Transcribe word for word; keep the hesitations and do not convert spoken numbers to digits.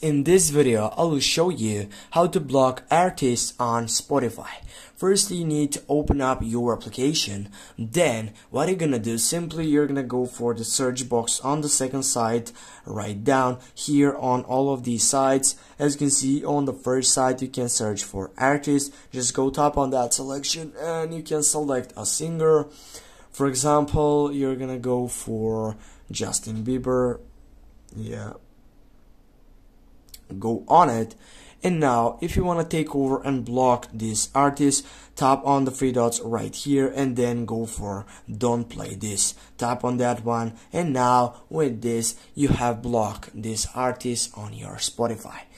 In this video, I will show you how to block artists on Spotify. First, you need to open up your application. Then, what you're gonna do, simply you're gonna go for the search box on the second side, right down here on all of these sites. As you can see, on the first side, you can search for artists. Just go tap on that selection and you can select a singer. For example, you're gonna go for Justin Bieber. Yeah. Go on it, and now if you want to take over and block this artist, tap on the three dots right here and then go for don't play this, tap on that one, and now with this you have blocked this artist on your Spotify.